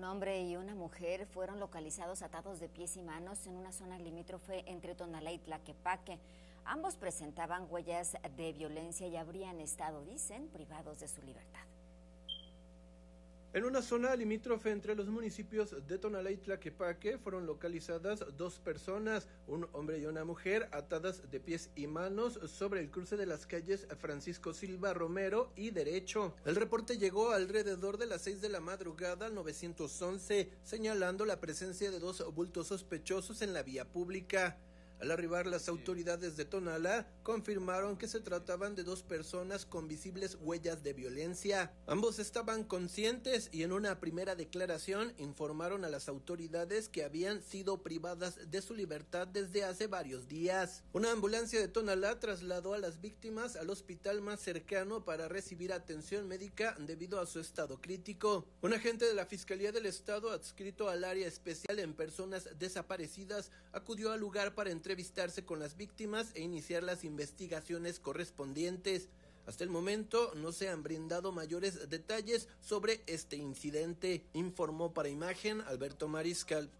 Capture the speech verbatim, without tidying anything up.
Un hombre y una mujer fueron localizados atados de pies y manos en una zona limítrofe entre Tonalá y Tlaquepaque. Ambos presentaban huellas de violencia y habrían estado, dicen, privados de su libertad. En una zona limítrofe entre los municipios de Tonalá y Tlaquepaque fueron localizadas dos personas, un hombre y una mujer, atadas de pies y manos sobre el cruce de las calles Francisco Silva Romero y Derecho. El reporte llegó alrededor de las seis de la madrugada al nueve once, señalando la presencia de dos bultos sospechosos en la vía pública. Al arribar, las autoridades de Tonalá confirmaron que se trataban de dos personas con visibles huellas de violencia. Ambos estaban conscientes y en una primera declaración informaron a las autoridades que habían sido privadas de su libertad desde hace varios días. Una ambulancia de Tonalá trasladó a las víctimas al hospital más cercano para recibir atención médica debido a su estado crítico. Un agente de la Fiscalía del Estado adscrito al área especial en personas desaparecidas acudió al lugar para entregar entrevistarse con las víctimas e iniciar las investigaciones correspondientes. Hasta el momento no se han brindado mayores detalles sobre este incidente, informó para Imagen Alberto Mariscal.